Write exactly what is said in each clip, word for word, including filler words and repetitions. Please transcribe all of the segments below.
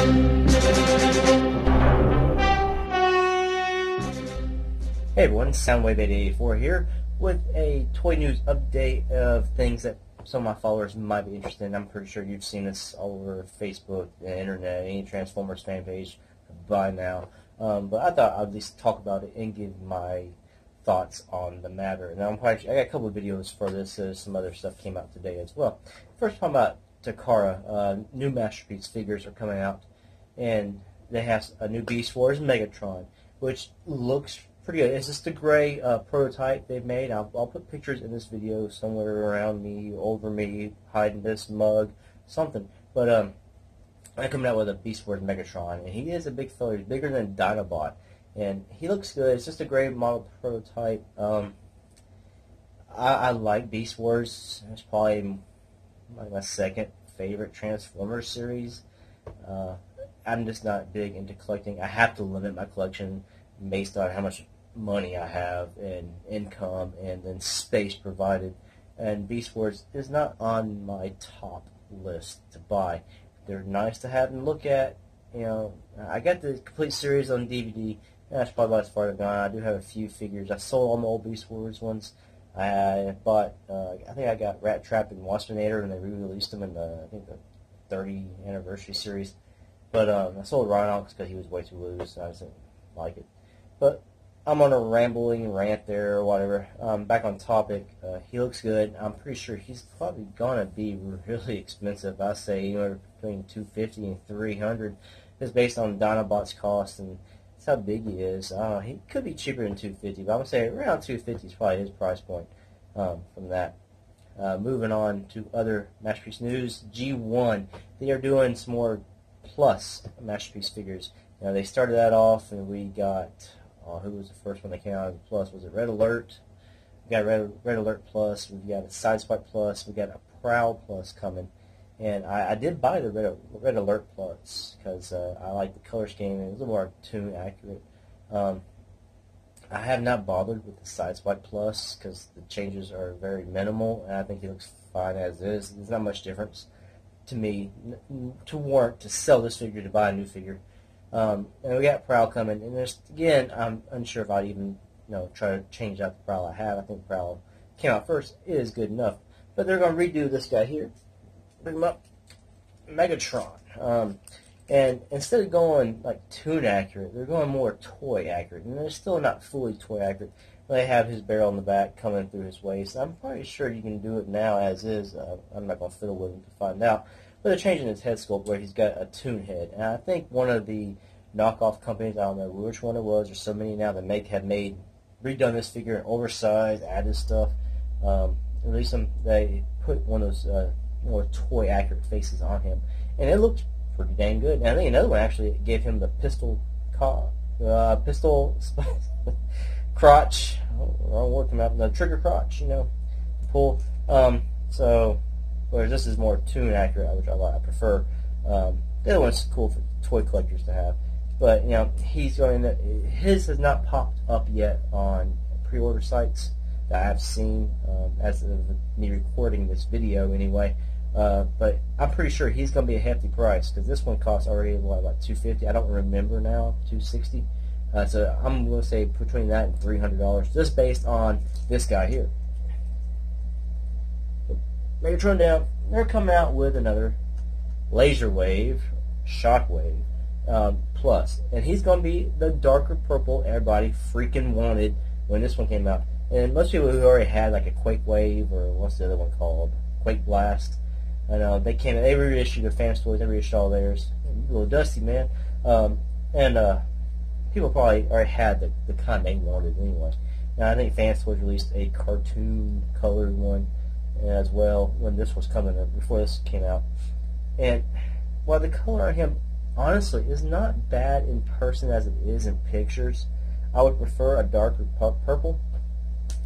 Hey everyone, Soundwave eight eight four here with a toy news update of things that some of my followers might be interested in. I'm pretty sure you've seen this all over Facebook, the internet, any Transformers fan page by now. Um, but I thought I'd at least talk about it and give my thoughts on the matter. Now, I'm quite, I got a couple of videos for this, so some other stuff came out today as well. First, talking about Takara, uh, new Masterpiece figures are coming out, and they have a new Beast Wars Megatron, which looks pretty good. It's just the gray uh, prototype they've made. I'll, I'll put pictures in this video somewhere around me, over me, hiding this mug, something. But um, I'm coming out with a Beast Wars Megatron, and he is a big fella. He's bigger than Dinobot, and he looks good. It's just a gray model prototype. Um, I, I like Beast Wars. It's probably like my second favorite Transformers series. Uh, I'm just not big into collecting. I have to limit my collection based on how much money I have and income and then space provided. And Beast Wars is not on my top list to buy. They're nice to have and look at. You know, I got the complete series on D V D. That's probably about as far as I've gone. I do have a few figures. I sold all my old Beast Wars ones. I bought, uh, I think I got Rat Trap and Waspinator, and they re-released them in the, I think the thirty anniversary series. But um, I sold Rhinox because he was way too loose, and I just didn't like it. But I'm on a rambling rant there or whatever. Um, back on topic, uh, he looks good. I'm pretty sure he's probably gonna be really expensive. I say anywhere between two hundred fifty dollars and three hundred dollars, just based on Dinobot's cost and that's how big he is. Uh, he could be cheaper than two hundred fifty dollars, but I'm gonna say around two hundred fifty dollars is probably his price point. Um, from that, uh, moving on to other Masterpiece news. G one, they are doing some more plus Masterpiece figures. Now they started that off, and we got. Uh, who was the first one that came out of the Plus? Was it Red Alert? We got Red, Red Alert Plus. We've got a Sideswipe Plus. We got a Prowl Plus coming. And I, I did buy the Red, Red Alert Plus because uh, I like the color scheme and it was a little more cartoon accurate. Um, I have not bothered with the Sideswipe Plus because the changes are very minimal and I think he looks fine as is. There's not much difference to me to warrant to sell this figure to buy a new figure. Um, and we got Prowl coming, and there's, again, I'm unsure if I'd even, you know, try to change out the Prowl I have. I think Prowl came out first. It is good enough. But they're going to redo this guy here. Bring him up. Megatron. Um, and instead of going, like, toon accurate, they're going more toy accurate. And they're still not fully toy accurate. They have his barrel in the back coming through his waist. I'm pretty sure you can do it now as is. Uh, I'm not going to fiddle with him to find out. But they're changing his head sculpt where he's got a toon head. And I think one of the knockoff companies, I don't know which one it was, there's so many now that make have made, redone this figure and oversized, added stuff. Um, at least some, they put one of those uh, more toy accurate faces on him. And it looked pretty dang good. And I think another one actually gave him the pistol, uh, pistol crotch, oh, wrong word coming out, the trigger crotch, you know, pull. Um, so... Whereas this is more toon accurate, which I, I prefer. Um, the other one's cool for toy collectors to have, but you know he's going to. His has not popped up yet on pre-order sites that I've seen um, as of me recording this video, anyway. Uh, but I'm pretty sure he's going to be a hefty price because this one costs already what, about two hundred fifty dollars. I don't remember now, two hundred sixty dollars. Uh, so I'm going to say between that and three hundred dollars, just based on this guy here. Megatron down, they're coming out with another Laser Wave, Shockwave, um, Plus. And he's going to be the darker purple everybody freaking wanted when this one came out. And most people who already had like a Quakewave or what's the other one called? Quake Blast. I know, they came out, they reissued their Fansproject, they reissued all theirs. A little dusty, man. Um, and uh, people probably already had the, the kind they wanted anyway. Now I think Fansproject released a cartoon colored one as well when this was coming up, before this came out. And while the color on him honestly is not bad in person as it is in pictures, I would prefer a darker purple.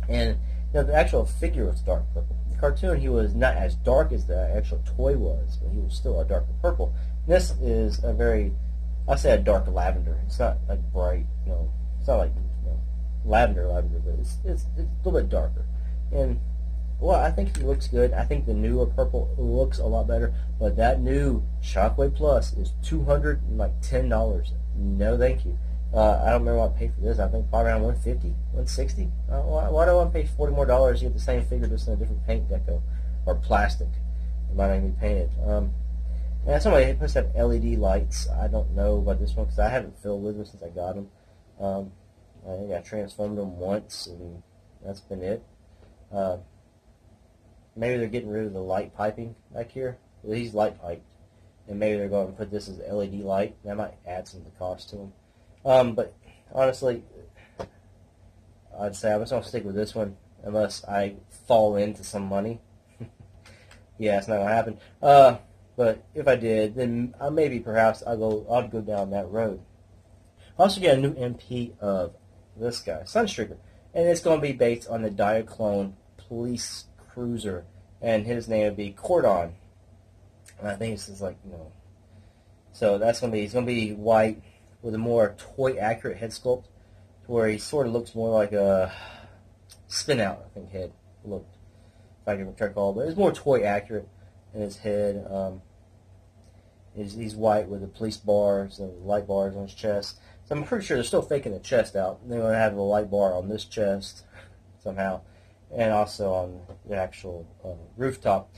And you know, the actual figure was dark purple. The cartoon, he was not as dark as the actual toy was, but he was still a darker purple. This is a very, I say a dark lavender. It's not like bright, you know, it's not like you know, lavender lavender, but it's, it's, it's a little bit darker. And Well, I think he looks good. I think the newer purple looks a lot better, but that new Shockwave Plus is two hundred ten dollars. No, thank you. Uh, I don't remember what I paid for this. I think probably around one fifty, one sixty. Uh, why, why do I pay forty more dollars to get the same figure just in a different paint deco or plastic? It might not even be painted. Um, yeah, somebody supposed to have L E D lights. I don't know about this one because I haven't filled with them since I got them. Um, I think I transformed them once, and that's been it. Uh, maybe they're getting rid of the light piping back here. Well, he's light piped, and maybe they're going to put this as L E D light. That might add some of the cost to them. Um, but honestly, I'd say I'm just gonna stick with this one unless I fall into some money. Yeah, it's not gonna happen. Uh, but if I did, then I maybe perhaps I'll go. I'll go down that road. I'll also get a new M P of this guy, Sunstreaker, and it's gonna be based on the Diaclone police cruiser, and his name would be Cordon. And I think this is like you know. So that's gonna be. He's gonna be white, with a more toy-accurate head sculpt, to where he sort of looks more like a spin-out, I think, head look, if I can recall. But it's more toy-accurate in his head. Um, he's, he's white with the police bars and the light bars on his chest. So I'm pretty sure they're still faking the chest out. They're going to have the light bar on this chest somehow, and also on the actual uh, rooftop.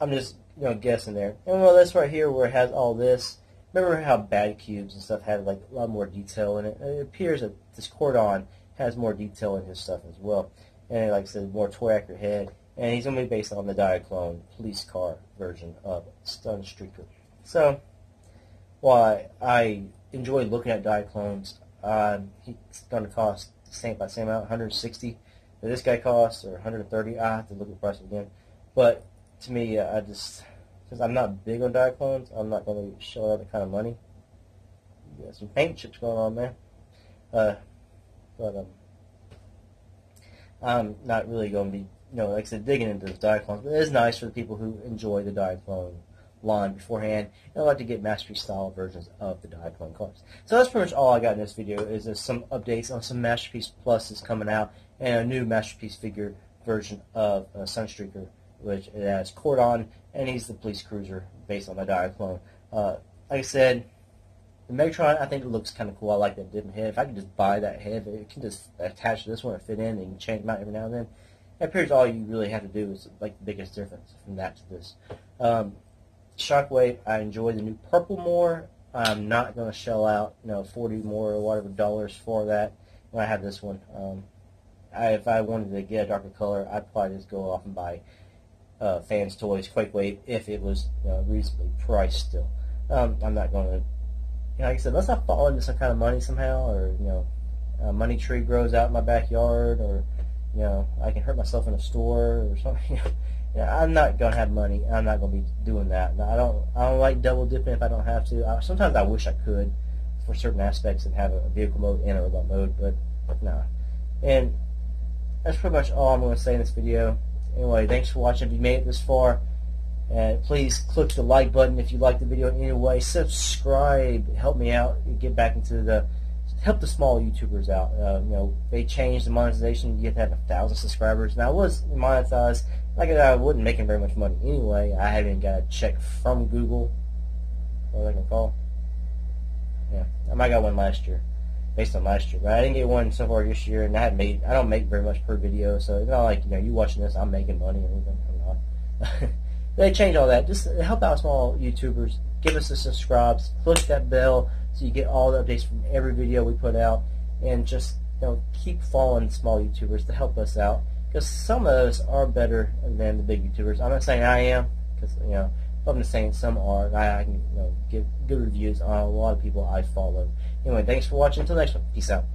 I'm just you know guessing there. And well, this right here where it has all this. Remember how bad cubes and stuff had like a lot more detail in it. It appears that this Cordon has more detail in his stuff as well, and like I said, more toy accurate head. And he's gonna be based on the Diaclone police car version of Sunstreaker. So, while I, I enjoy looking at Diaclones, um, he's gonna cost the same by the same amount, one hundred sixty. That this guy costs, or one hundred thirty. I have to look at the price again. But to me, uh, I just Since I'm not big on Diaclones, I'm not going to shell out that kind of money. You got some paint chips going on there. Uh, but um, I'm not really going to be, you know, like I said, digging into those Diaclones. But it is nice for the people who enjoy the Diaclone line beforehand, and I like to get Masterpiece style versions of the Diaclone cards. So that's pretty much all I got in this video. Is there's some updates on some Masterpiece Plus is coming out, and a new Masterpiece figure version of uh, Sunstreaker, which it has Cordon, and he's the police cruiser based on the Diaclone. Uh, like I said, the Megatron, I think it looks kind of cool. I like that different head. If I could just buy that head, it can just attach to this one and fit in, and you can change them out every now and then. It appears all you really have to do is like the biggest difference from that to this. Um, Shockwave, I enjoy the new purple more. I'm not going to shell out you know, forty more or whatever dollars for that when I have this one. Um, I, if I wanted to get a darker color, I'd probably just go off and buy Uh, Fans Toys, Quakewave, if it was uh, reasonably priced still. Um, I'm not going to, you know, like I said, let's not fall into some kind of money somehow, or, you know, a money tree grows out in my backyard, or, you know, I can hurt myself in a store, or something. You know, I'm not going to have money. I'm not going to be doing that. I don't I don't like double dipping if I don't have to. I, sometimes I wish I could for certain aspects and have a vehicle mode and a robot mode, but nah. And that's pretty much all I'm going to say in this video. Anyway, thanks for watching. If you made it this far, and please click the like button if you like the video in any way. Subscribe, help me out. Get back into the help the small YouTubers out. Uh, you know, they changed the monetization. You get to have a thousand subscribers. And I was monetized. Like I wasn't making very much money anyway. I haven't got a check from Google. What I can call. Yeah, I might got one last year, based on last year, but I didn't get one so far this year, and I had made I don't make very much per video, so it's not like you know you watching this I'm making money or anything. I'm not. They change all that. Just help out small YouTubers. Give us the subscribes. Click that bell so you get all the updates from every video we put out, and just you know keep following small YouTubers to help us out, because some of us are better than the big YouTubers. I'm not saying I am, because you know I'm just saying some are. I, I can you know, give good reviews on a lot of people I follow. Anyway, thanks for watching. Until next one. Peace out.